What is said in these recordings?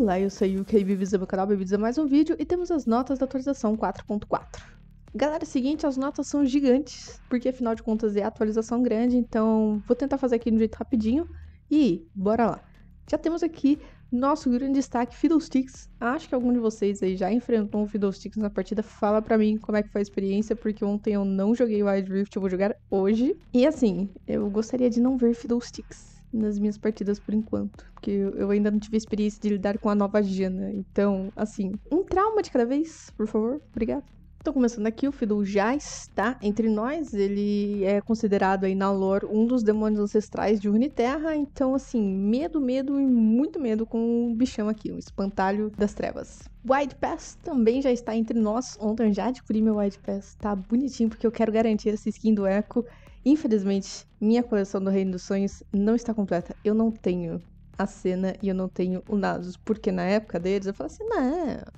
Olá, eu sou a Yukaa e bem-vindos ao meu canal, bem-vindos a mais um vídeo e temos as notas da atualização 4.4. Galera, seguinte, as notas são gigantes, porque afinal de contas é a atualização grande, então vou tentar fazer aqui de um jeito rapidinho e bora lá. Já temos aqui nosso grande destaque, Fiddlesticks. Acho que algum de vocês aí já enfrentou um Fiddlesticks na partida, fala pra mim como é que foi a experiência, porque ontem eu não joguei Wild Rift, eu vou jogar hoje. E assim, eu gostaria de não ver Fiddlesticks nas minhas partidas por enquanto, porque eu ainda não tive a experiência de lidar com a nova Janna, então, assim, um trauma de cada vez, por favor, obrigado. Então, começando aqui, o Fiddle já está entre nós, ele é considerado aí na lore um dos demônios ancestrais de Uniterra, então, assim, medo, medo e muito medo com o bichão aqui, um espantalho das trevas. Wild Pass também já está entre nós, ontem eu já adquiri meu Wild Pass, tá bonitinho, porque eu quero garantir essa skin do Echo. Infelizmente, minha coleção do Reino dos Sonhos não está completa. Eu não tenho a Senna e eu não tenho o Nasus, porque na época deles eu falei assim,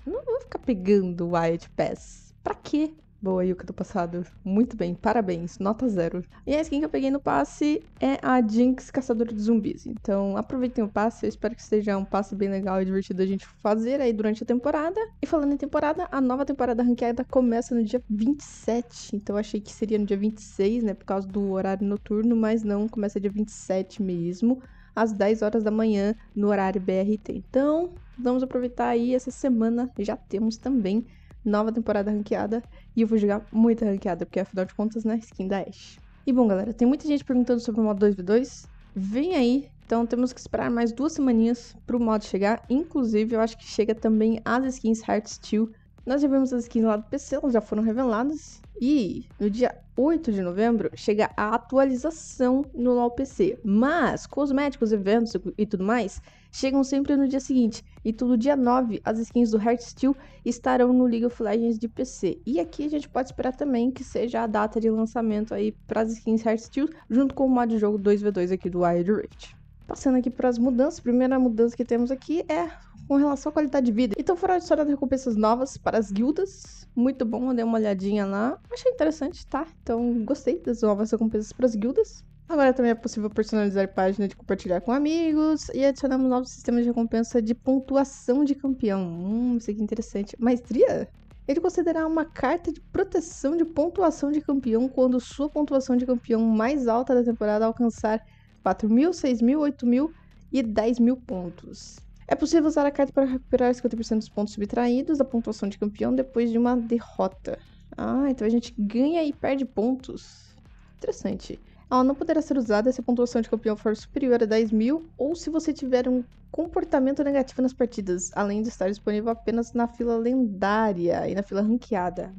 não vou ficar pegando o Wild Pass. Pra quê? Boa, Yukaa do passado. Muito bem, parabéns, nota 0. E a skin que eu peguei no passe é a Jinx, Caçadora de Zumbis. Então, aproveitem o passe, eu espero que seja um passe bem legal e divertido a gente fazer aí durante a temporada. E falando em temporada, a nova temporada ranqueada começa no dia 27. Então, eu achei que seria no dia 26, né, por causa do horário noturno, mas não, começa dia 27 mesmo, às 10 horas da manhã, no horário BRT. Então, vamos aproveitar aí essa semana, já temos também nova temporada ranqueada, e eu vou jogar muita ranqueada, porque afinal de contas, né, skin da Ashe. E bom, galera, tem muita gente perguntando sobre o modo 2v2, vem aí, então temos que esperar mais 2 semaninhas pro modo chegar, inclusive eu acho que chega também as skins Heartsteel. Nós já vimos as skins lá do PC, elas já foram reveladas, e no dia 8 de novembro chega a atualização no LoL PC, mas cosméticos, eventos e tudo mais chegam sempre no dia seguinte, e todo dia 9 as skins do Heartsteel estarão no League of Legends de PC. E aqui a gente pode esperar também que seja a data de lançamento aí para as skins Heartsteel, junto com o modo de jogo 2v2 aqui do Wild Rift. Passando aqui para as mudanças, a primeira mudança que temos aqui é com relação à qualidade de vida. Então foram adicionadas recompensas novas para as guildas, muito bom, eu dei uma olhadinha lá, achei interessante, tá? Então gostei das novas recompensas para as guildas. Agora também é possível personalizar a página de compartilhar com amigos e adicionamos novos sistemas de recompensa de pontuação de campeão. Isso aqui é interessante. Maestria? Ele considerará uma carta de proteção de pontuação de campeão quando sua pontuação de campeão mais alta da temporada alcançar 4.000, 6.000, 8.000 e 10.000 pontos. É possível usar a carta para recuperar 50% dos pontos subtraídos da pontuação de campeão depois de uma derrota. Ah, então a gente ganha e perde pontos. Interessante. Ela não poderá ser usada se a pontuação de campeão for superior a 10.000 ou se você tiver um comportamento negativo nas partidas, além de estar disponível apenas na fila lendária e na fila ranqueada.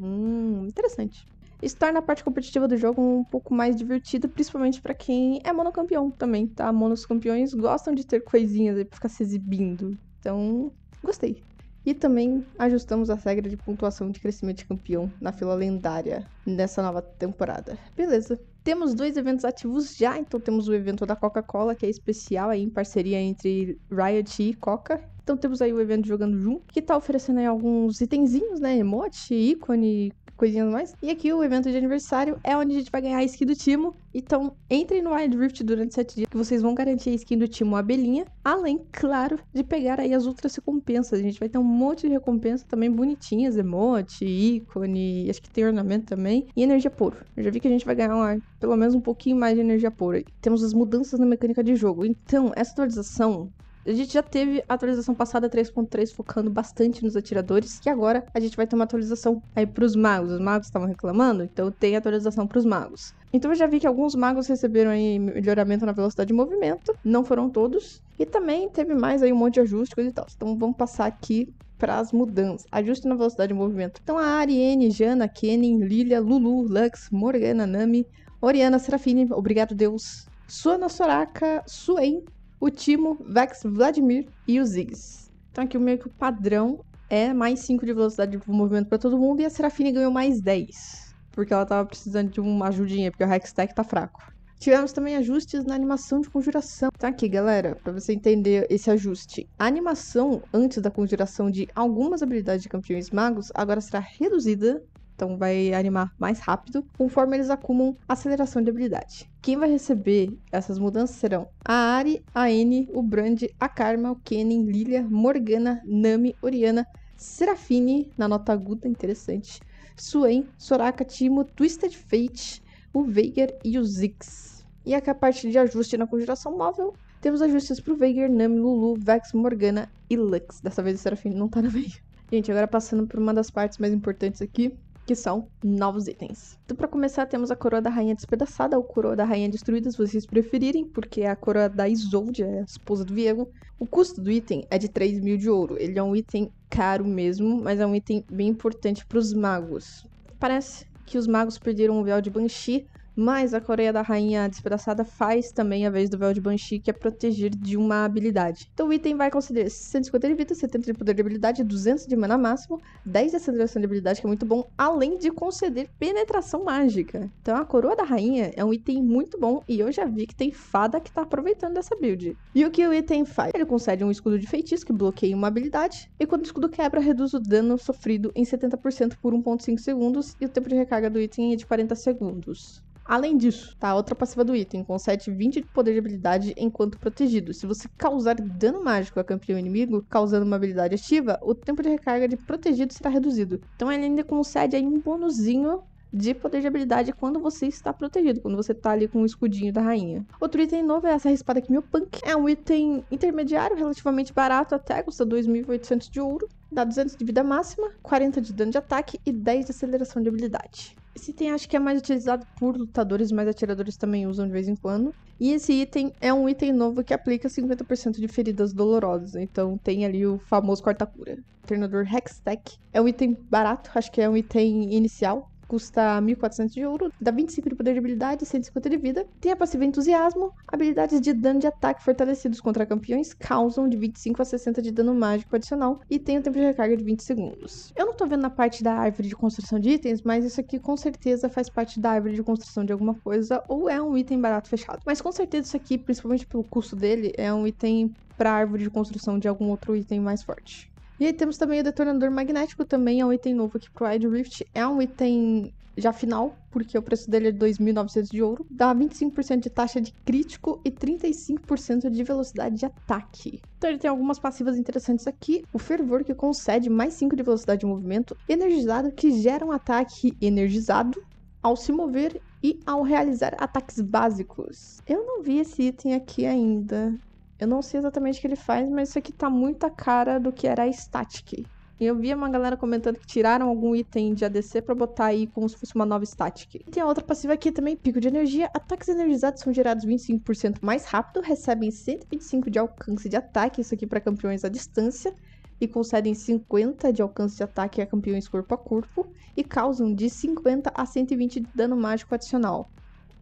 Interessante. Isso torna a parte competitiva do jogo um pouco mais divertida, principalmente para quem é monocampeão também, tá? Monos campeões gostam de ter coisinhas aí pra ficar se exibindo, então gostei. E também ajustamos a regra de pontuação de crescimento de campeão na fila lendária nessa nova temporada. Beleza. Temos 2 eventos ativos já, então temos o evento da Coca-Cola, que é especial aí em parceria entre Riot e Coca. Então temos aí o evento Jogando Junto, que tá oferecendo aí alguns itenzinhos, né, emote, ícone, coisinhas mais. E aqui o evento de aniversário é onde a gente vai ganhar a skin do Timo, então entrem no Wild Rift durante 7 dias que vocês vão garantir a skin do Timo, a abelhinha, além, claro, de pegar aí as outras recompensas. A gente vai ter um monte de recompensa também bonitinhas, emote, ícone, acho que tem ornamento também, e energia puro. Eu já vi que a gente vai ganhar uma pelo menos um pouquinho mais de energia pura. Temos as mudanças na mecânica de jogo. Então, essa atualização, a gente já teve a atualização passada 3.3 focando bastante nos atiradores, que agora a gente vai ter uma atualização aí pros magos. Os magos estavam reclamando, então tem atualização pros magos. Então eu já vi que alguns magos receberam aí melhoramento na velocidade de movimento, não foram todos, e também teve mais aí um monte de ajustes, coisa e tal. Então vamos passar aqui para as mudanças. Ajuste na velocidade de movimento. Então a Ahri, Janna, Kennen, Lilia, Lulu, Lux, Morgana, Nami, Orianna, Seraphine, obrigado Deus, Swain, Soraka, Swain, o Timo, Vex, Vladimir e o Ziggs. Então aqui meio que o padrão é mais 5 de velocidade de movimento para todo mundo e a Seraphine ganhou mais 10, porque ela tava precisando de uma ajudinha, porque o Hextech tá fraco. Tivemos também ajustes na animação de conjuração. Tá aqui, galera, pra você entender esse ajuste. A animação antes da conjuração de algumas habilidades de campeões magos agora será reduzida. então vai animar mais rápido, conforme eles acumulam aceleração de habilidade. Quem vai receber essas mudanças serão a Ahri, a N, o Brand, a Karma, o Kennen, Lilia, Morgana, Nami, Orianna, Seraphine, na nota aguda, interessante, Swain, Soraka, Timo, Twisted Fate, o Veigar e o Ziggs. E aqui a parte de ajuste na conjuração móvel, temos ajustes para o Veigar, Nami, Lulu, Vex, Morgana e Lux. Dessa vez o Seraphine não tá no meio. Gente, agora passando por uma das partes mais importantes aqui, que são novos itens. Então, para começar, temos a Coroa da Rainha Despedaçada, ou Coroa da Rainha Destruída, se vocês preferirem, porque é a coroa da Isolde, é a esposa do Viego. O custo do item é de 3 mil de ouro. Ele é um item caro mesmo, mas é um item bem importante para os magos. Parece que os magos perderam o véu de Banshee, mas a Coroa da Rainha Despedaçada faz também a vez do véu de Banshee, que é proteger de uma habilidade. Então o item vai conceder 150 de vida, 70 de poder de habilidade, 200 de mana máximo, 10 de aceleração de habilidade, que é muito bom, além de conceder penetração mágica. Então a Coroa da Rainha é um item muito bom, e eu já vi que tem fada que tá aproveitando dessa build. E o que o item faz? Ele concede um escudo de feitiço, que bloqueia uma habilidade, e quando o escudo quebra, reduz o dano sofrido em 70% por 1.5 segundos, e o tempo de recarga do item é de 40 segundos. Além disso, tá? Outra passiva do item, concede 20 de poder de habilidade enquanto protegido. Se você causar dano mágico a campeão inimigo, causando uma habilidade ativa, o tempo de recarga de protegido será reduzido. Então ele ainda concede aí um bonuzinho de poder de habilidade quando você está protegido, quando você tá ali com o escudinho da rainha. Outro item novo é essa espada aqui, meu punk. É um item intermediário, relativamente barato até, custa 2.800 de ouro, dá 200 de vida máxima, 40 de dano de ataque e 10 de aceleração de habilidade. Esse item acho que é mais utilizado por lutadores, mas atiradores também usam de vez em quando. E esse item é um item novo que aplica 50% de feridas dolorosas, então tem ali o famoso corta-cura. Treinador Hextech é um item barato, acho que é um item inicial. Custa 1.400 de ouro, dá 25 de poder de habilidade e 150 de vida. Tem a passiva Entusiasmo. Habilidades de dano de ataque fortalecidos contra campeões causam de 25 a 60 de dano mágico adicional e tem o tempo de recarga de 20 segundos. Eu não tô vendo na parte da árvore de construção de itens, mas isso aqui com certeza faz parte da árvore de construção de alguma coisa ou é um item barato fechado. Mas com certeza isso aqui, principalmente pelo custo dele, é um item para árvore de construção de algum outro item mais forte. E aí temos também o detonador magnético, também é um item novo aqui pro Wild Rift, é um item já final, porque o preço dele é 2.900 de ouro, dá 25% de taxa de crítico e 35% de velocidade de ataque. Então ele tem algumas passivas interessantes aqui, o fervor que concede mais 5 de velocidade de movimento, energizado que gera um ataque energizado ao se mover e ao realizar ataques básicos. Eu não vi esse item aqui ainda. Eu não sei exatamente o que ele faz, mas isso aqui tá muito a cara do que era a Static. E eu vi uma galera comentando que tiraram algum item de ADC pra botar aí como se fosse uma nova Static. E tem a outra passiva aqui também, pico de energia. Ataques energizados são gerados 25% mais rápido, recebem 125 de alcance de ataque, isso aqui pra campeões à distância, e concedem 50 de alcance de ataque a campeões corpo a corpo, e causam de 50 a 120 de dano mágico adicional.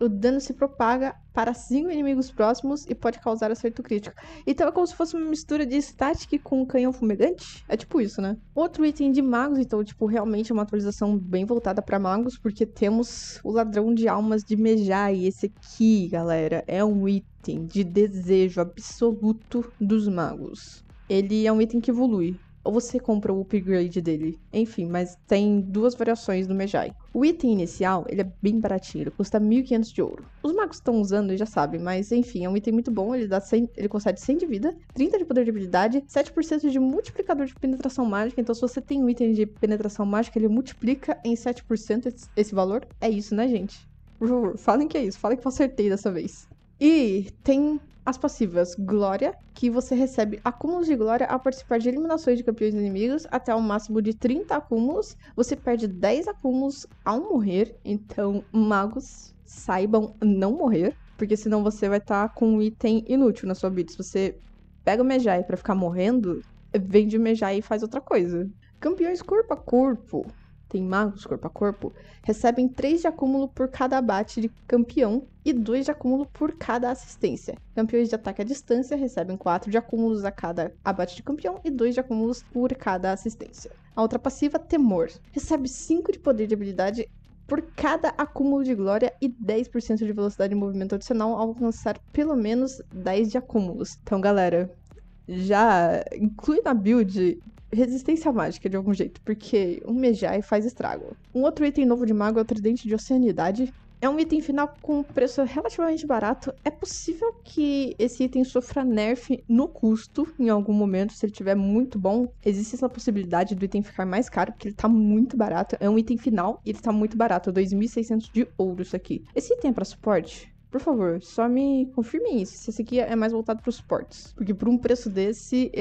O dano se propaga para 5 inimigos próximos e pode causar acerto crítico. Então é como se fosse uma mistura de static com um canhão fumegante? É tipo isso, né? Outro item de magos, então, tipo, realmente é uma atualização bem voltada para magos, porque temos o Ladrão de Almas de Mejai. Esse aqui, galera, é um item de desejo absoluto dos magos. Ele é um item que evolui. Ou você compra o upgrade dele. Enfim, mas tem duas variações no Mejai. O item inicial, ele é bem baratinho, ele custa 1.500 de ouro. Os magos estão usando e já sabem, mas enfim, é um item muito bom, ele concede 100 de vida, 30 de poder de habilidade, 7% de multiplicador de penetração mágica, então se você tem um item de penetração mágica, ele multiplica em 7% esse valor. É isso, né, gente? Por favor, falem que é isso, falem que eu acertei dessa vez. E tem as passivas Glória, que você recebe acúmulos de glória ao participar de eliminações de campeões inimigos até um máximo de 30 acúmulos. Você perde 10 acúmulos ao morrer, então magos, saibam não morrer, porque senão você vai estar com um item inútil na sua build. Se você pega o Mejai pra ficar morrendo, vende o Mejai e faz outra coisa. Campeões corpo a corpo, tem magos corpo a corpo, recebem 3 de acúmulo por cada abate de campeão e 2 de acúmulo por cada assistência. Campeões de ataque à distância recebem 4 de acúmulos a cada abate de campeão e 2 de acúmulos por cada assistência. A outra passiva, Temor, recebe 5 de poder de habilidade por cada acúmulo de glória e 10% de velocidade de movimento adicional ao alcançar pelo menos 10 de acúmulos. Então, galera, já inclui na build resistência mágica de algum jeito, porque um Mejai faz estrago. Um outro item novo de mago é o Tridente de Oceanidade. É um item final com um preço relativamente barato. É possível que esse item sofra nerf no custo em algum momento, se ele estiver muito bom. Existe essa possibilidade do item ficar mais caro, porque ele tá muito barato. É um item final e ele tá muito barato, 2.600 de ouro isso aqui. Esse item é pra suporte? Por favor, só me confirmem isso, se esse aqui é mais voltado para os suportes. Porque por um preço desse,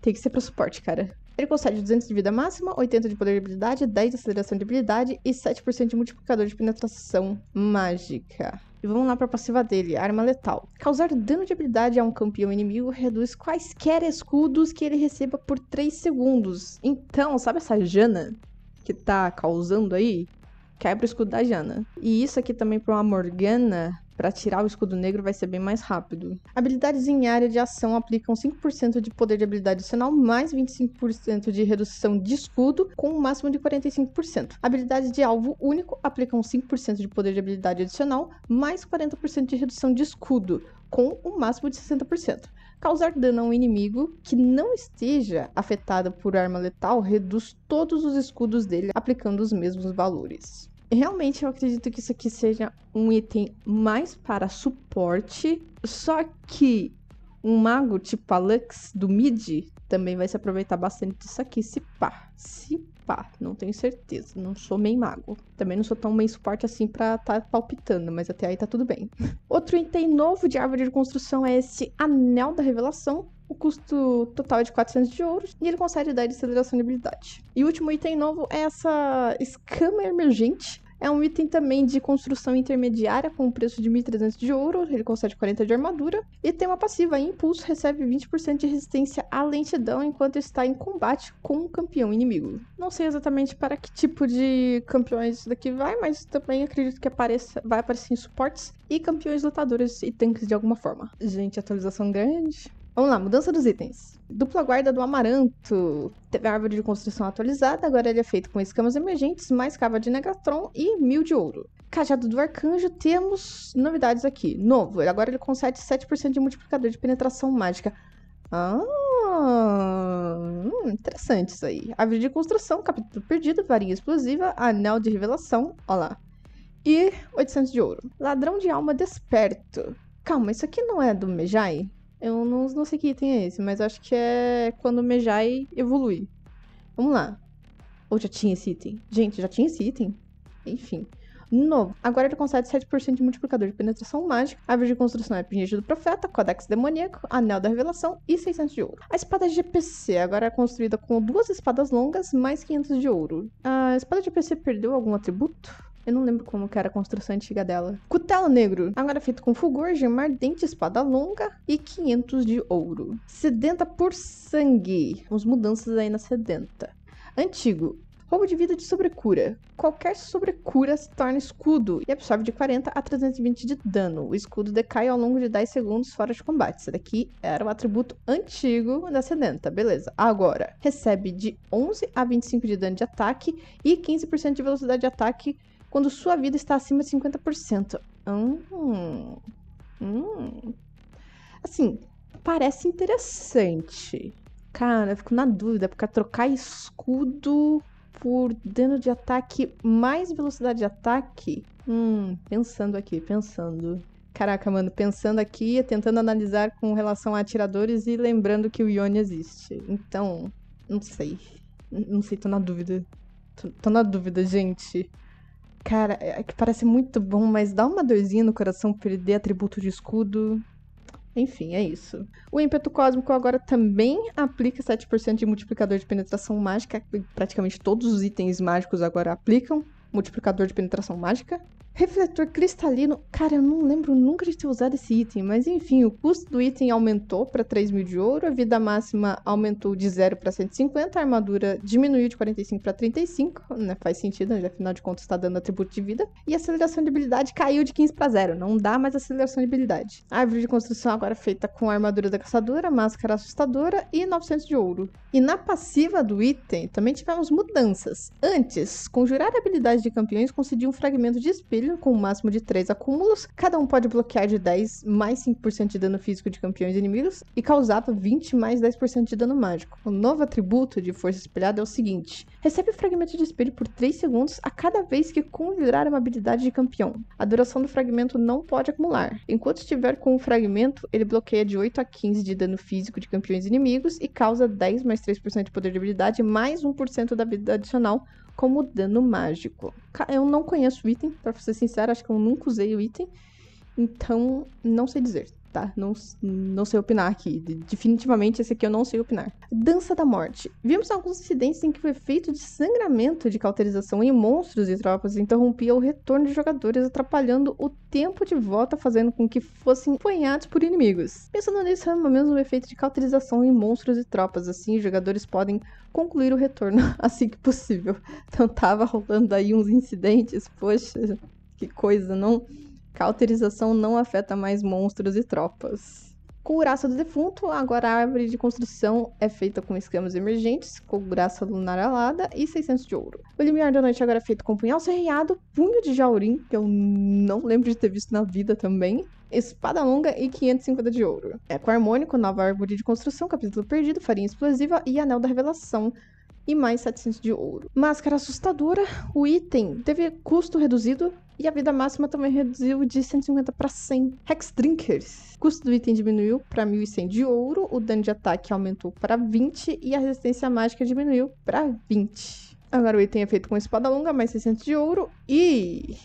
tem que ser para suporte, cara. Ele concede 200 de vida máxima, 80 de poder de habilidade, 10 de aceleração de habilidade e 7% de multiplicador de penetração mágica. E vamos lá para a passiva dele, arma letal. Causar dano de habilidade a um campeão inimigo reduz quaisquer escudos que ele receba por 3 segundos. Então, sabe essa Janna que tá causando aí? Quebra o escudo da Janna. E isso aqui também para uma Morgana, para tirar o escudo negro, vai ser bem mais rápido. Habilidades em área de ação aplicam 5% de poder de habilidade adicional, mais 25% de redução de escudo, com um máximo de 45%. Habilidades de alvo único aplicam 5% de poder de habilidade adicional, mais 40% de redução de escudo, com um máximo de 60%. Causar dano a um inimigo que não esteja afetado por arma letal reduz todos os escudos dele, aplicando os mesmos valores. Realmente eu acredito que isso aqui seja um item mais para suporte, só que um mago tipo a Lux do mid também vai se aproveitar bastante disso aqui, se pá, não tenho certeza, não sou meio mago. Também não sou tão meio suporte assim pra tá palpitando, mas até aí tá tudo bem. Outro item novo de árvore de construção é esse Anel da Revelação. O custo total é de 400 de ouro e ele consegue dar de aceleração de habilidade. E o último item novo é essa escama emergente. É um item também de construção intermediária com um preço de 1.300 de ouro, ele concede 40 de armadura. E tem uma passiva, Impulso, recebe 20% de resistência à lentidão enquanto está em combate com um campeão inimigo. Não sei exatamente para que tipo de campeões isso daqui vai, mas também acredito que vai aparecer em suportes e campeões lutadores e tanques de alguma forma. Gente, atualização grande. Vamos lá, mudança dos itens. Dupla guarda do Amaranto. Teve a árvore de construção atualizada, agora ele é feito com escamas emergentes, mais cava de Negatron e 1.000 de ouro. Cajado do Arcanjo, temos novidades aqui. Novo, agora ele concede 7% de multiplicador de penetração mágica. Interessante isso aí. Árvore de construção, capítulo perdido, varinha explosiva, anel de revelação, ó lá. E 800 de ouro. Ladrão de alma desperto. Calma, isso aqui não é do Mejai? Eu não sei que item é esse, mas acho que é quando o Mejai evolui. Vamos lá. Ou já tinha esse item? Gente, já tinha esse item? Enfim. Novo. Agora ele concede 7% de multiplicador de penetração mágica. A árvore de construção é Pingente do Profeta, Codex Demoníaco, Anel da Revelação e 600 de ouro. A espada G.P.C. agora é construída com 2 espadas longas, mais 500 de ouro. A espada G.P.C. perdeu algum atributo? Eu não lembro como que era a construção antiga dela. Cutelo negro. Agora feito com fulgor, gemar, dente, espada longa e 500 de ouro. Sedenta por sangue. Umas mudanças aí na sedenta. Antigo. Roubo de vida de sobrecura. Qualquer sobrecura se torna escudo e absorve de 40 a 320 de dano. O escudo decai ao longo de 10 segundos fora de combate. Esse daqui era o atributo antigo da sedenta, beleza. Agora, recebe de 11 a 25 de dano de ataque e 15% de velocidade de ataque quando sua vida está acima de 50%. Assim, parece interessante. Cara, eu fico na dúvida, porque trocar escudo por dano de ataque mais velocidade de ataque... Pensando aqui. Caraca, mano, pensando aqui, tentando analisar com relação a atiradores e lembrando que o Yone existe. Então, não sei. Não sei, tô na dúvida. Tô na dúvida, gente. Cara, é que parece muito bom, mas dá uma dorzinha no coração perder atributo de escudo. Enfim, é isso. O ímpeto cósmico agora também aplica 7% de multiplicador de penetração mágica. Praticamente todos os itens mágicos agora aplicam multiplicador de penetração mágica. Refletor cristalino. Cara, eu não lembro nunca de ter usado esse item, mas enfim, o custo do item aumentou para 3.000 de ouro, a vida máxima aumentou de 0 para 150, a armadura diminuiu de 45 para 35, né? Faz sentido, já afinal de contas está dando atributo de vida. E a aceleração de habilidade caiu de 15 para 0, não dá mais aceleração de habilidade. A árvore de construção agora feita com a armadura da caçadora, máscara assustadora e 900 de ouro. E na passiva do item também tivemos mudanças. Antes, conjurar habilidades de campeões concedia um fragmento de espelho armadilha, com um máximo de 3 acúmulos. Cada um pode bloquear de 10 mais 5% de dano físico de campeões inimigos e causava 20 mais 10% de dano mágico. O novo atributo de força espelhada é o seguinte: recebe o fragmento de espelho por 3 segundos a cada vez que conjurar uma habilidade de campeão. A duração do fragmento não pode acumular. Enquanto estiver com o fragmento, ele bloqueia de 8 a 15 de dano físico de campeões inimigos e causa 10 mais 3% de poder de habilidade mais 1% da habilidade adicional como dano mágico. Eu não conheço o item, pra ser sincero, acho que eu nunca usei o item, então não sei dizer, tá? Não sei opinar aqui, definitivamente esse aqui eu não sei opinar. Dança da Morte. Vimos alguns incidentes em que o efeito de sangramento de cauterização em monstros e tropas interrompia o retorno de jogadores, atrapalhando o tempo de volta, fazendo com que fossem apanhados por inimigos. Pensando nisso, é mesmo o efeito de cauterização em monstros e tropas, assim os jogadores podem concluir o retorno assim que possível. Então tava rolando aí uns incidentes, poxa, que coisa, não? Cauterização não afeta mais monstros e tropas. Couraça do Defunto. Agora a árvore de construção é feita com escamas emergentes, couraça lunar alada e 600 de ouro. O limiar da noite agora é feito com punhal serreado, punho de jaurim, que eu não lembro de ter visto na vida também, espada longa e 550 de ouro. Eco harmônico, nova árvore de construção, capítulo perdido, farinha explosiva e anel da revelação. E mais 700 de ouro. Máscara Assustadora. O item teve custo reduzido e a vida máxima também reduziu de 150 para 100. Hexdrinkers. O custo do item diminuiu para 1.100 de ouro, o dano de ataque aumentou para 20 e a resistência mágica diminuiu para 20. Agora o item é feito com espada longa, mais 600 de ouro e...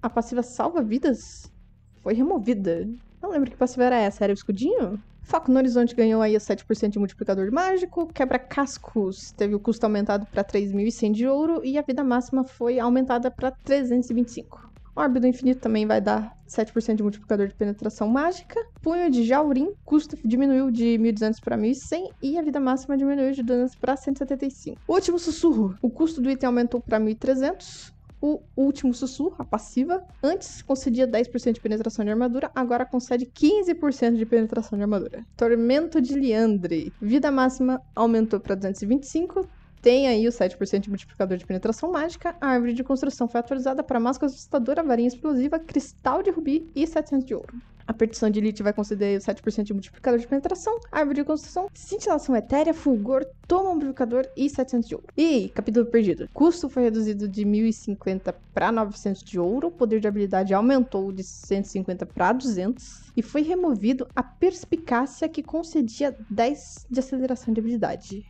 a passiva salva vidas foi removida. Não lembro que passiva era essa, era o escudinho? Foco no Horizonte ganhou aí 7% de multiplicador mágico, quebra-cascos teve o custo aumentado para 3.100 de ouro e a vida máxima foi aumentada para 325. Orbe do Infinito também vai dar 7% de multiplicador de penetração mágica. Punho de Jaurim, custo diminuiu de 1.200 para 1.100 e a vida máxima diminuiu de 200 para 175. Último Sussurro, o custo do item aumentou para 1.300. O Último Sussurro, a passiva, antes concedia 10% de penetração de armadura, agora concede 15% de penetração de armadura. Tormento de Liandre, vida máxima aumentou para 225, tem aí o 7% de multiplicador de penetração mágica, a árvore de construção foi atualizada para máscara assustadora, varinha explosiva, cristal de rubi e 700 de ouro. A Perdição de Elite vai conceder 7% de multiplicador de penetração, árvore de construção, cintilação etérea, fulgor, toma amplificador e 700 de ouro. E capítulo perdido. Custo foi reduzido de 1.050 para 900 de ouro, poder de habilidade aumentou de 150 para 200 e foi removido a perspicácia que concedia 10 de aceleração de habilidade.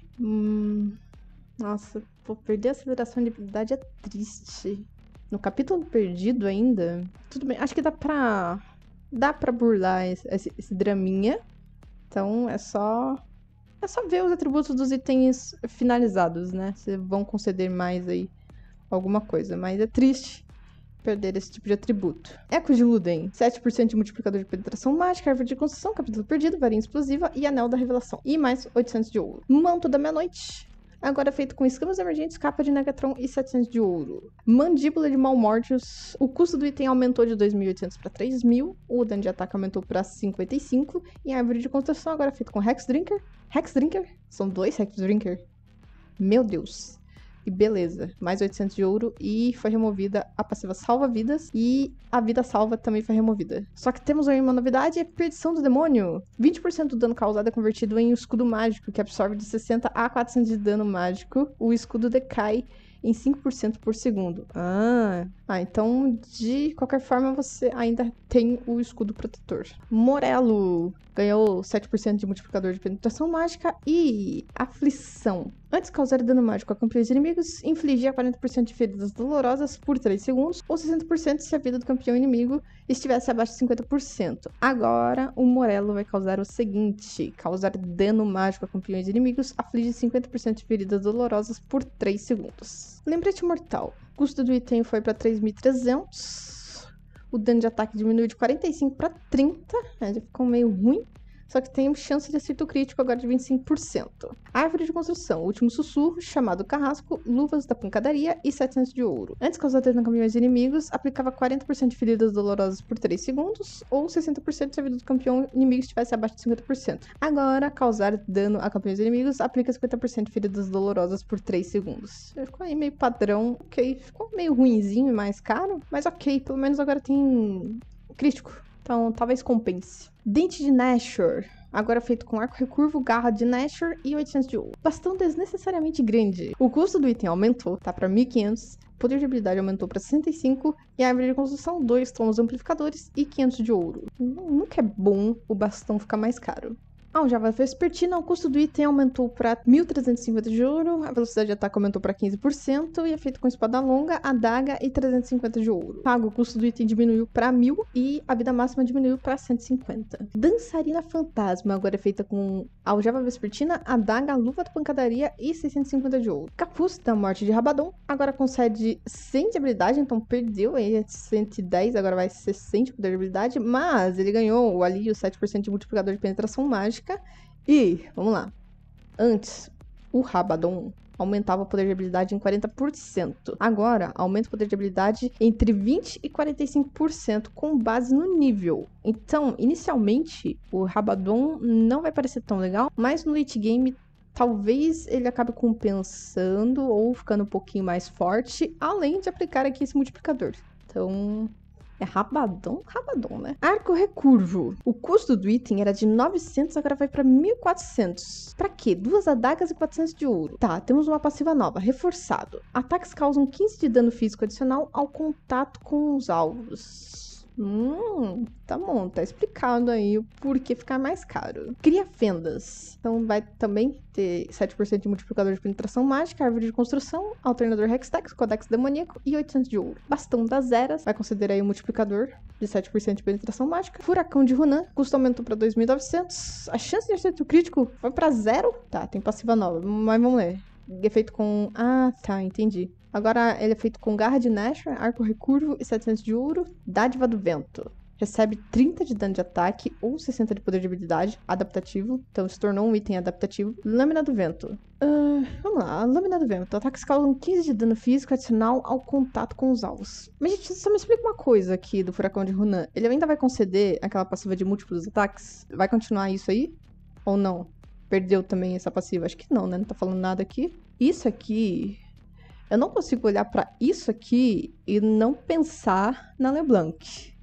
Nossa, pô, perder a aceleração de habilidade é triste. No capítulo perdido ainda, tudo bem, acho que dá pra burlar esse draminha, então é só ver os atributos dos itens finalizados, né, se vão conceder mais aí alguma coisa, mas é triste perder esse tipo de atributo. Eco de Luden, 7% de multiplicador de penetração mágica, árvore de construção, capítulo perdido, varinha explosiva e anel da revelação, e mais 800 de ouro. Manto da meia-noite, agora feito com escamas emergentes, capa de Negatron e 700 de ouro. Mandíbula de Malmortius. O custo do item aumentou de 2.800 para 3.000. O dano de ataque aumentou para 55. E a árvore de construção agora feito com Hexdrinker. Hexdrinker? São 2 Hexdrinker? Meu Deus. E beleza. Mais 800 de ouro. E foi removida a passiva salva vidas. E a vida salva também foi removida. Só que temos aí uma novidade. É Perdição do Demônio. 20% do dano causado é convertido em um escudo mágico, que absorve de 60 a 400 de dano mágico. O escudo decai em 5% por segundo. Então de qualquer forma você ainda tem o escudo protetor. Morello ganhou 7% de multiplicador de penetração mágica e aflição. Antes de causar dano mágico a campeões inimigos, infligia 40% de feridas dolorosas por 3 segundos ou 60% se a vida do campeão inimigo estivesse abaixo de 50%. Agora o Morello vai causar o seguinte: causar dano mágico a campeões inimigos, aflige 50% de feridas dolorosas por 3 segundos. Lembrete mortal. O custo do item foi para 3.300. O dano de ataque diminuiu de 45 para 30, já ficou meio ruim. só que tem chance de acerto crítico agora de 25%. Árvore de construção, último sussurro, chamado carrasco, luvas da pancadaria e 700 de ouro. Antes, causava 30 campeões inimigos, aplicava 40% de feridas dolorosas por 3 segundos, ou 60% se a vida do campeão inimigo estivesse abaixo de 50%. Agora, causar dano a campeões inimigos, aplica 50% de feridas dolorosas por 3 segundos. Ficou aí meio padrão, ok. Ficou meio ruinzinho e mais caro, mas ok, pelo menos agora tem crítico. Então, talvez compense. Dente de Nashor. Agora feito com arco recurvo, garra de Nashor e 800 de ouro. Bastão desnecessariamente grande. O custo do item aumentou, tá pra 1500. Poder de habilidade aumentou pra 65. E a árvore de construção, 2 tomos amplificadores e 500 de ouro. Nunca é bom o bastão ficar mais caro. Aljava Vespertina, o custo do item aumentou para 1.350 de ouro, a velocidade de ataque aumentou para 15% e é feito com espada longa, adaga e 350 de ouro. Pago, o custo do item diminuiu para 1.000 e a vida máxima diminuiu para 150. Dançarina Fantasma, agora é feita com Aljava Vespertina, adaga, luva da pancadaria e 650 de ouro. Capuz da Morte de Rabadon, agora concede 100 de habilidade, então perdeu aí é 110, agora vai ser 100 de poder de habilidade, mas ele ganhou ali o 7% de multiplicador de penetração mágica. E, vamos lá, antes o Rabadon aumentava o poder de habilidade em 40%, agora aumenta o poder de habilidade entre 20% e 45% com base no nível. Então, inicialmente, o Rabadon não vai parecer tão legal, mas no late game talvez ele acabe compensando ou ficando um pouquinho mais forte, além de aplicar aqui esse multiplicador. Então... é Rabadon? Rabadon, né? Arco recurvo. O custo do item era de 900, agora vai pra 1.400. Pra quê? 2 adagas e 400 de ouro. Tá, temos uma passiva nova, reforçado. Ataques causam 15 de dano físico adicional ao contato com os alvos. Tá bom, tá explicado aí o porquê ficar mais caro. Cria fendas. Então vai também ter 7% de multiplicador de penetração mágica, árvore de construção, alternador Hextech, codex demoníaco e 800 de ouro. Bastão das eras, vai conceder aí o multiplicador de 7% de penetração mágica. Furacão de Runan, custo aumentou pra 2.900. A chance de acerto crítico foi pra 0. Tá, tem passiva nova, mas vamos ler. É feito com... ah, tá, entendi. Agora ele é feito com garra de Nashor, arco recurvo e 700 de ouro. Dádiva do Vento. Recebe 30 de dano de ataque ou 60 de poder de habilidade, adaptativo. Então se tornou um item adaptativo. Lâmina do Vento. Vamos lá, Lâmina do Vento. Ataques causam 15 de dano físico adicional ao contato com os alvos. Mas gente, só me explica uma coisa aqui do Furacão de Runan. Ele ainda vai conceder aquela passiva de múltiplos ataques? Vai continuar isso aí? Ou não? Perdeu também essa passiva? Acho que não, né? Não tá falando nada aqui. Isso aqui... eu não consigo olhar pra isso aqui e não pensar na LeBlanc.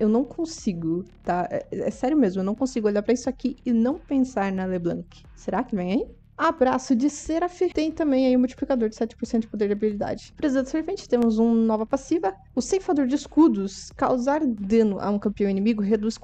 Eu não consigo, tá? É sério mesmo, eu não consigo olhar pra isso aqui e não pensar na LeBlanc. Será que vem aí? Abraço de Seraphine. Tem também aí um multiplicador de 7% de poder de habilidade. Presa do Servente, temos uma nova passiva. O Ceifador de Escudos. Causar dano a um campeão inimigo reduz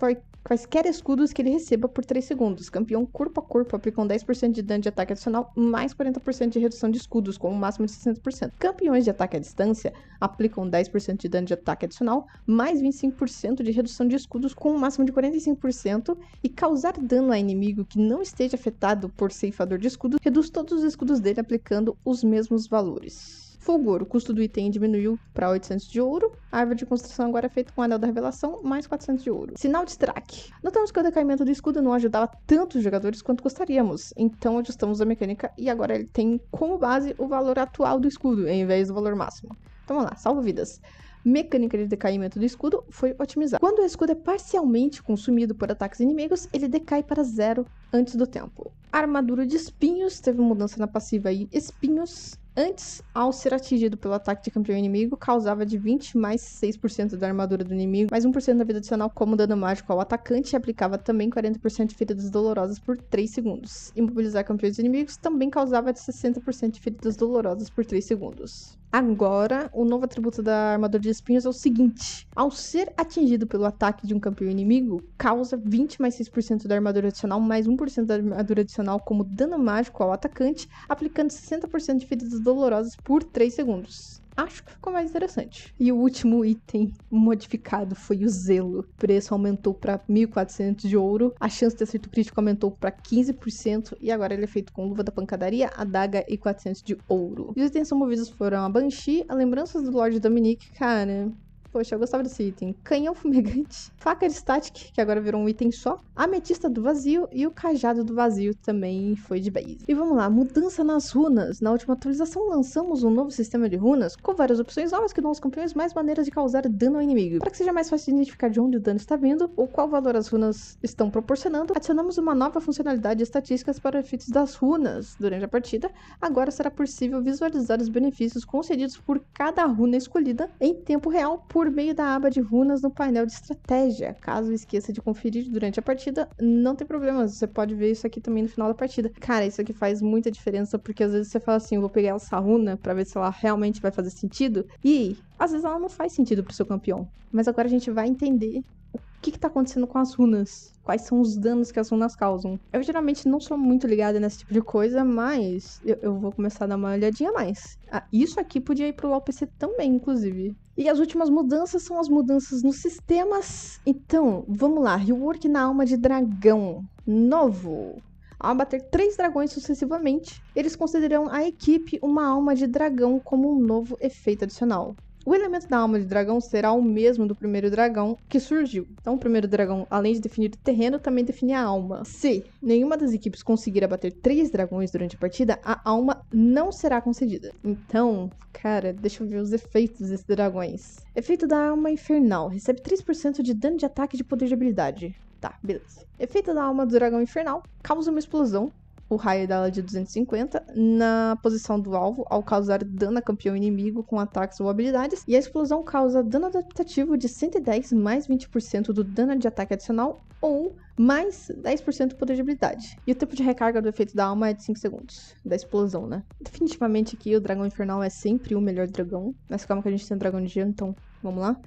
quaisquer escudos que ele receba por 3 segundos. Campeão corpo a corpo aplicam 10% de dano de ataque adicional, mais 40% de redução de escudos, com um máximo de 60%. Campeões de ataque à distância aplicam 10% de dano de ataque adicional, mais 25% de redução de escudos, com um máximo de 45%. E causar dano a inimigo que não esteja afetado por ceifador de escudos, reduz todos os escudos dele aplicando os mesmos valores. Fulgor, o custo do item diminuiu para 800 de ouro. A árvore de construção agora é feita com o Anel da Revelação, mais 400 de ouro. Sinal de Strack. Notamos que o decaimento do escudo não ajudava tanto os jogadores quanto gostaríamos, então ajustamos a mecânica e agora ele tem como base o valor atual do escudo, em vez do valor máximo. Então vamos lá, salva vidas. Mecânica de decaimento do escudo foi otimizada. Quando o escudo é parcialmente consumido por ataques inimigos, ele decai para 0 antes do tempo. Armadura de espinhos, teve mudança na passiva aí, espinhos. Antes, ao ser atingido pelo ataque de campeão inimigo, causava de 20 mais 6% da armadura do inimigo, mais 1% da vida adicional como dano mágico ao atacante, e aplicava também 40% de feridas dolorosas por 3 segundos. Imobilizar campeões inimigos também causava de 60% de feridas dolorosas por 3 segundos. Agora, o novo atributo da armadura de espinhos é o seguinte. Ao ser atingido pelo ataque de um campeão inimigo, causa 20 mais 6% da armadura adicional, mais 1% da armadura adicional como dano mágico ao atacante, aplicando 60% de feridas dolorosas por 3 segundos. Acho que ficou mais interessante. E o último item modificado foi o Zelo. O preço aumentou para 1.400 de ouro. A chance de acerto crítico aumentou para 15%. E agora ele é feito com luva da pancadaria, adaga e 400 de ouro. E os itens são movidos foram a Banshee, a Lembranças do Lorde Dominique. Cara, Poxa, eu gostava desse item. Canhão fumegante, faca de static, que agora virou um item só, ametista do vazio e o cajado do vazio também foi de base. E vamos lá, mudança nas runas. Na última atualização lançamos um novo sistema de runas com várias opções novas que dão aos campeões mais maneiras de causar dano ao inimigo. Para que seja mais fácil de identificar de onde o dano está vindo ou qual valor as runas estão proporcionando, adicionamos uma nova funcionalidade de estatísticas para efeitos das runas. Durante a partida, agora será possível visualizar os benefícios concedidos por cada runa escolhida em tempo real por meio da aba de runas no painel de estratégia. Caso esqueça de conferir durante a partida, não tem problema, você pode ver isso aqui também no final da partida. Cara, isso aqui faz muita diferença, porque às vezes você fala assim, eu vou pegar essa runa pra ver se ela realmente vai fazer sentido, e às vezes ela não faz sentido pro seu campeão. Mas agora a gente vai entender o que tá acontecendo com as runas, quais são os danos que as runas causam. Eu geralmente não sou muito ligada nesse tipo de coisa, mas eu vou começar a dar uma olhadinha a mais. Ah, isso aqui podia ir pro LoLPC também, inclusive. E as últimas mudanças são as mudanças nos sistemas. Então, vamos lá, rework na alma de dragão, novo. Ao abater 3 dragões sucessivamente, eles concederão à equipe uma alma de dragão como um novo efeito adicional. O elemento da alma de dragão será o mesmo do primeiro dragão que surgiu. Então o primeiro dragão, além de definir o terreno, também define a alma. Se nenhuma das equipes conseguir abater 3 dragões durante a partida, a alma não será concedida. Então, cara, deixa eu ver os efeitos desses dragões. Efeito da alma infernal. Recebe 3% de dano de ataque de poder de habilidade. Tá, beleza. Efeito da alma do dragão infernal. Causa uma explosão. O raio dela é de 250 na posição do alvo ao causar dano a campeão inimigo com ataques ou habilidades, e a explosão causa dano adaptativo de 110 mais 20% do dano de ataque adicional ou mais 10% de poder de habilidade. E o tempo de recarga do efeito da alma é de 5 segundos, da explosão, né? Definitivamente aqui o dragão infernal é sempre o melhor dragão, mas calma que a gente tem um dragão de gelo, então vamos lá.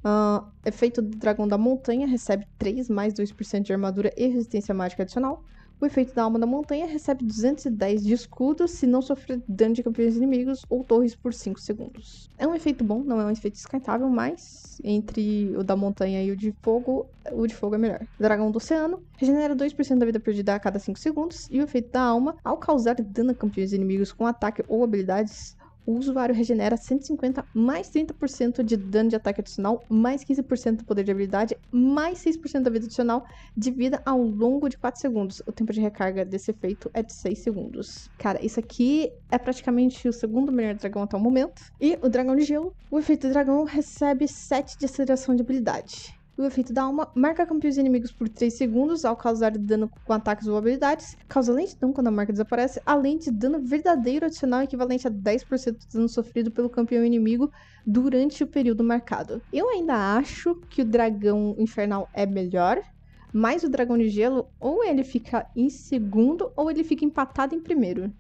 Efeito do dragão da montanha, recebe 3 mais 2% de armadura e resistência mágica adicional. O efeito da alma da montanha recebe 210 de escudo se não sofrer dano de campeões inimigos ou torres por 5 segundos. É um efeito bom, não é um efeito descartável, mas entre o da montanha e o de fogo é melhor. O dragão do oceano regenera 2% da vida perdida a cada 5 segundos. E o efeito da alma, ao causar dano a campeões inimigos com ataque ou habilidades, o usuário regenera 150 mais 30% de dano de ataque adicional, mais 15% do poder de habilidade, mais 6% da vida adicional de vida ao longo de 4 segundos. O tempo de recarga desse efeito é de 6 segundos. Cara, isso aqui é praticamente o segundo melhor dragão até o momento. E o dragão de gelo, o efeito do dragão recebe 7 de aceleração de habilidade. O efeito da alma marca campeões inimigos por 3 segundos ao causar dano com ataques ou habilidades, causa lentidão quando a marca desaparece, além de dano verdadeiro adicional equivalente a 10% do dano sofrido pelo campeão inimigo durante o período marcado. Eu ainda acho que o dragão infernal é melhor, mas o dragão de gelo ou ele fica em segundo ou ele fica empatado em primeiro.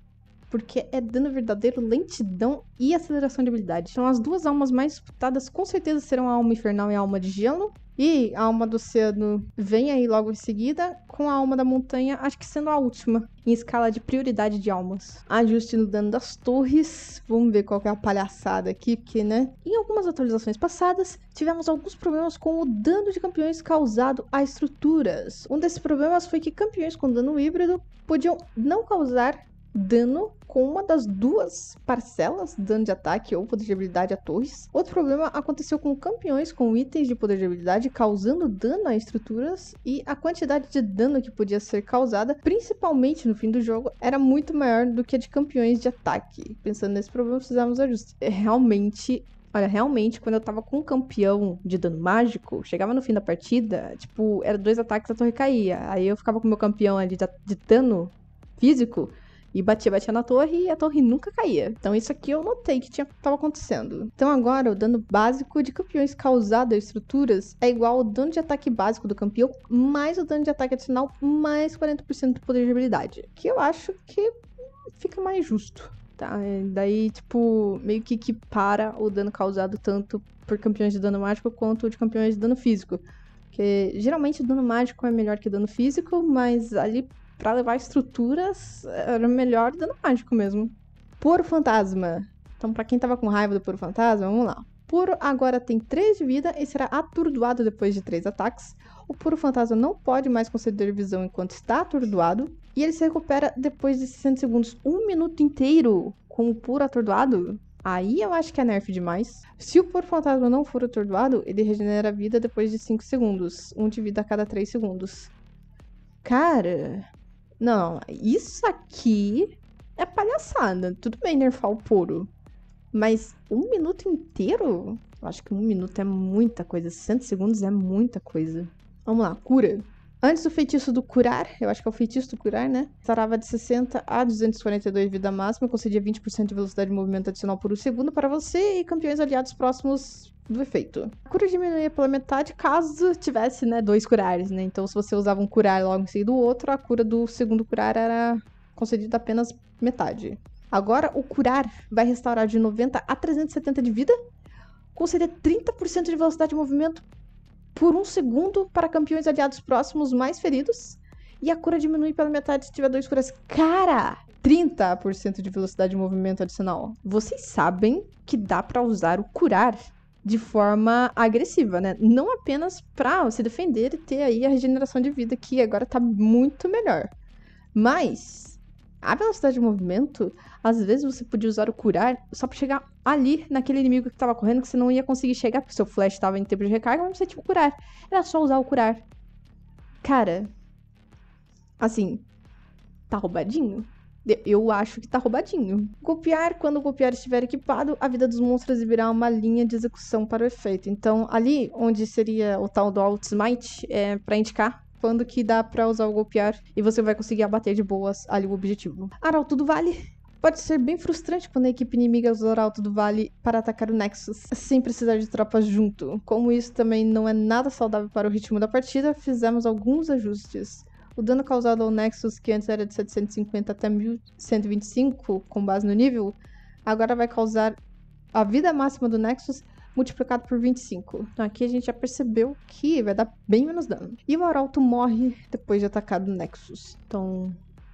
Porque é dano verdadeiro, lentidão e aceleração de habilidade. Então as duas almas mais disputadas com certeza serão a alma infernal e a alma de gelo. E a alma do oceano vem aí logo em seguida, com a alma da montanha acho que sendo a última, em escala de prioridade de almas. Ajuste no dano das torres, vamos ver qual que é a palhaçada aqui, porque né, em algumas atualizações passadas, tivemos alguns problemas com o dano de campeões causado a estruturas. Um desses problemas foi que campeões com dano híbrido podiam não causar dano com uma das duas parcelas, dano de ataque ou poder de habilidade a torres. Outro problema aconteceu com campeões com itens de poder de habilidade causando dano a estruturas, e a quantidade de dano que podia ser causada, principalmente no fim do jogo, era muito maior do que a de campeões de ataque. Pensando nesse problema, precisávamos ajustar. Realmente, quando eu tava com um campeão de dano mágico, chegava no fim da partida, tipo, era 2 ataques, a torre caía. Aí eu ficava com o meu campeão ali de dano físico, e batia na torre e a torre nunca caía. Então isso aqui eu notei que tava acontecendo. Então agora o dano básico de campeões causado a estruturas é igual ao dano de ataque básico do campeão, mais o dano de ataque adicional, mais 40% do poder de habilidade. Que eu acho que fica mais justo, tá? Daí, tipo, meio que equipara o dano causado tanto por campeões de dano mágico quanto de campeões de dano físico. Porque geralmente o dano mágico é melhor que o dano físico, mas ali, pra levar estruturas, era melhor dano mágico mesmo. Puro fantasma. Então, pra quem tava com raiva do puro fantasma, vamos lá. Puro agora tem 3 de vida e será atordoado depois de 3 ataques. O puro fantasma não pode mais conceder visão enquanto está atordoado. E ele se recupera depois de 60 segundos, 1 minuto inteiro com o puro atordoado. Aí eu acho que é nerf demais. Se o Porco Fantasma não for atordoado, ele regenera a vida depois de 5 segundos. 1 de vida a cada 3 segundos. Cara... Não, isso aqui é palhaçada. Tudo bem nerfar o puro. Mas 1 minuto inteiro? Eu acho que 1 minuto é muita coisa. 60 segundos é muita coisa. Vamos lá, cura. Antes do feitiço do curar, eu acho que é o feitiço do curar, né? Sarava de 60 a 242 vida máxima, concedia 20% de velocidade de movimento adicional por 1 segundo para você e campeões aliados próximos do efeito. A cura diminuía pela metade caso tivesse, né, 2 curares, né? Então se você usava um curar logo em seguida do outro, a cura do segundo curar era concedida apenas metade. Agora o curar vai restaurar de 90 a 370 de vida, conceder 30% de velocidade de movimento por 1 segundo para campeões aliados próximos mais feridos. E a cura diminui pela metade se tiver 2 curas. Cara, 30% de velocidade de movimento adicional. Vocês sabem que dá pra usar o curar de forma agressiva, né? Não apenas pra se defender e ter aí a regeneração de vida, que agora tá muito melhor. Mas a velocidade de movimento, às vezes você podia usar o curar só pra chegar ali, naquele inimigo que tava correndo, que você não ia conseguir chegar, porque seu flash tava em tempo de recarga, mas você tinha que curar. Era só usar o curar. Cara, assim, tá roubadinho? Eu acho que tá roubadinho. Golpear, quando o golpear estiver equipado, a vida dos monstros virá uma linha de execução para o efeito. Então, ali onde seria o tal do Alt Smite, é pra indicar quando que dá pra usar o golpear e você vai conseguir abater de boas ali o objetivo. Arauto do Vale. Pode ser bem frustrante quando a equipe inimiga usa o Arauto do Vale para atacar o Nexus, sem precisar de tropas junto. Como isso também não é nada saudável para o ritmo da partida, fizemos alguns ajustes. O dano causado ao Nexus, que antes era de 750 até 1125, com base no nível, agora vai causar a vida máxima do Nexus multiplicado por 25. Então aqui a gente já percebeu que vai dar bem menos dano. E o Arauto morre depois de atacar o Nexus. Então...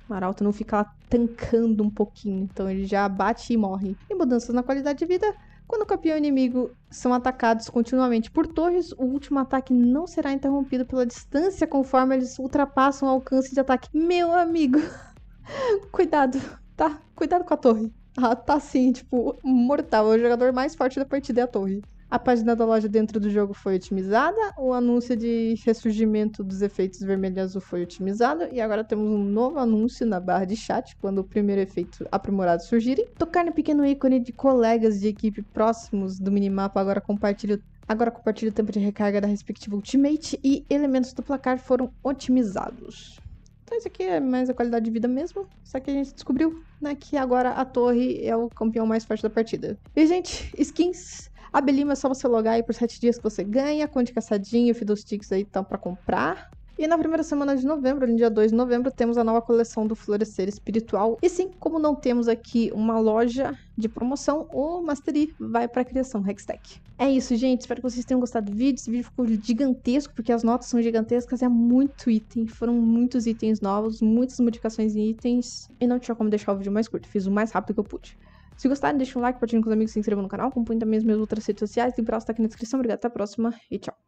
o Arauto não fica lá tancando um pouquinho, então ele já bate e morre. E mudanças na qualidade de vida. Quando o campeão e o inimigo são atacados continuamente por torres, o último ataque não será interrompido pela distância conforme eles ultrapassam o alcance de ataque. Meu amigo, cuidado, tá? Cuidado com a torre. Ela tá assim, tipo, mortal. O jogador mais forte da partida é a torre. A página da loja dentro do jogo foi otimizada, o anúncio de ressurgimento dos efeitos vermelho e azul foi otimizado, e agora temos um novo anúncio na barra de chat, quando o primeiro efeito aprimorado surgirem. Tocar no pequeno ícone de colegas de equipe próximos do minimapa agora compartilha o tempo de recarga da respectiva ultimate, e elementos do placar foram otimizados. Então isso aqui é mais a qualidade de vida mesmo, só que a gente descobriu, né, que agora a torre é o campeão mais forte da partida. E gente, skins... A Belima é só você logar aí por 7 dias que você ganha. Conde Caçadinho, Fiddlesticks aí estão pra comprar. E na primeira semana de novembro, no dia 2 de novembro, temos a nova coleção do Florescer Espiritual. E sim, como não temos aqui uma loja de promoção, o Mastery vai pra criação Hextech. É isso, gente. Espero que vocês tenham gostado do vídeo. Esse vídeo ficou gigantesco, porque as notas são gigantescas. É muito item. Foram muitos itens novos, muitas modificações em itens. E não tinha como deixar o vídeo mais curto. Fiz o mais rápido que eu pude. Se gostaram, deixa um like, compartilhem com os amigos, se inscrevam no canal, acompanhem também as minhas outras redes sociais, o link pra ela tá aqui na descrição. Obrigada, até a próxima e tchau!